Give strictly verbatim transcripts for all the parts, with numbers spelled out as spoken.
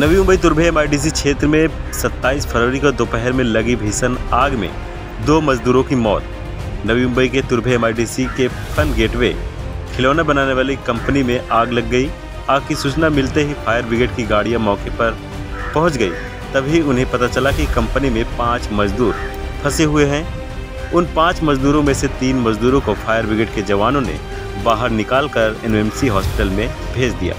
Navi Mumbai Turbhe M I D C क्षेत्र में सत्ताईस फरवरी को दोपहर में लगी भीषण आग में दो मजदूरों की मौत। नवी मुंबई के तुर्भे एम आई डी सी के फन गेटवे खिलौना बनाने वाली कंपनी में आग लग गई। आग की सूचना मिलते ही फायर ब्रिगेड की गाड़ियां मौके पर पहुंच गई। तभी उन्हें पता चला कि कंपनी में पाँच मजदूर फंसे हुए हैं। उन पाँच मजदूरों में से तीन मजदूरों को फायर ब्रिगेड के जवानों ने बाहर निकालकर एनएमसी हॉस्पिटल में भेज दिया,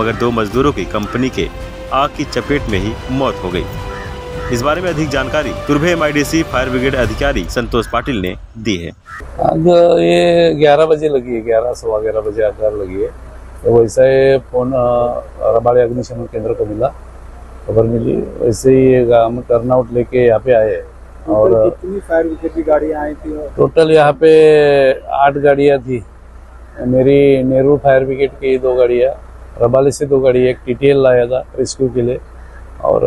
मगर दो मजदूरों की कंपनी के आग की चपेट में ही मौत हो गई। इस बारे में अधिक जानकारी Turbhe M I D C fire brigade अधिकारी संतोष पाटिल ने दी है। आग ये ग्यारह बजे लगी है, ग्यारह सवा ग्यारह बजे आकार लगी है। तो वैसा ये फोन रबाड़े अग्निशमन केंद्र को मिला, खबर मिली, वैसे ही हम करनाउट लेके यहाँ पे आए। और कितनी फायर ब्रिगेड की गाड़ियाँ आई थी? टोटल यहाँ पे आठ गाड़ियाँ थी। मेरी नेहरू फायर ब्रिगेड की दो गाड़ियाँ, रबाले से दो गाड़ियाँ, एक टीटीएल लाया था रेस्क्यू के लिए, और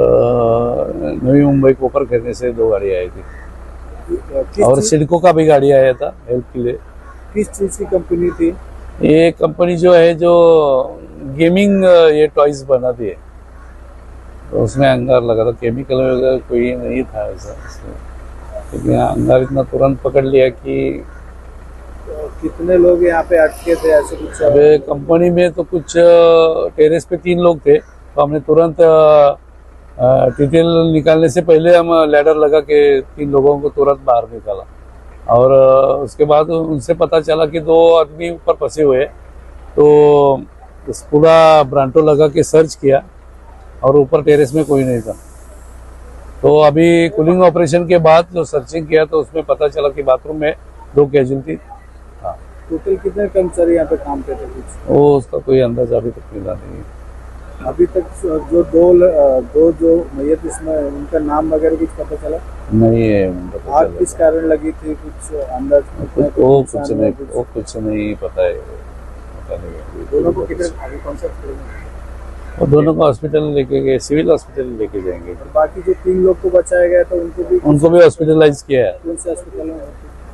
नवी मुंबई को ऊपर घेरने से दो गाड़ियाँ आई थी, और सिडको का भी गाड़ी आया था हेल्प के लिए। किस चीज़ की कंपनी थी ये? कंपनी जो है जो गेमिंग ये टॉयज बनाती है, तो उसमें अंगार लगा था। केमिकल वगैरह कोई नहीं था ऐसा, लेकिन अंगार इतना तुरंत पकड़ लिया कि तो कितने लोग यहाँ पे अटके थे ऐसे कुछ? अबे कंपनी में तो कुछ टेरेस पे तीन लोग थे, तो हमने तुरंत डिटेल निकालने से पहले हम लैडर लगा के तीन लोगों को तुरंत बाहर निकाला। और उसके बाद उनसे पता चला कि दो आदमी ऊपर फंसे हुए, तो पूरा ब्रांटो लगा के सर्च किया और ऊपर टेरेस में कोई नहीं था। तो अभी कूलिंग ऑपरेशन के बाद जो सर्चिंग किया तो उसमें पता चला कि बाथरूम में दो कैजुअल्टी था। टोटल कितने कर्मचारी यहाँ पे काम करते थे? वो उसका कोई अंदाजा अभी तक मिला नहीं। अभी तक जो दो दो जो मैयत इसमें उनका नाम वगैरह कुछ पता चला नहीं है? आग किस कारण लगी थी कुछ अंदाजा? वो कुछ नहीं, वो कुछ नहीं पता है। दोनों को कितने और दोनों को हॉस्पिटल लेके गए, सिविल हॉस्पिटल लेके जाएंगे। बाकी जो तीन लोग को बचाया गया तो उनको भी उनको भी हॉस्पिटलाइज किया है। कौन से हॉस्पिटल में?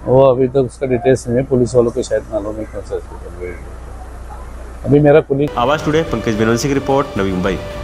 वो अभी तक उसका डिटेल्स नहीं है, पुलिस वालों को शायद मालूम है कौन सा हॉस्पिटल। अभी मेरा पुलिस आवाज टुडे पंकज विनोद सिंह की रिपोर्ट, नवी मुंबई।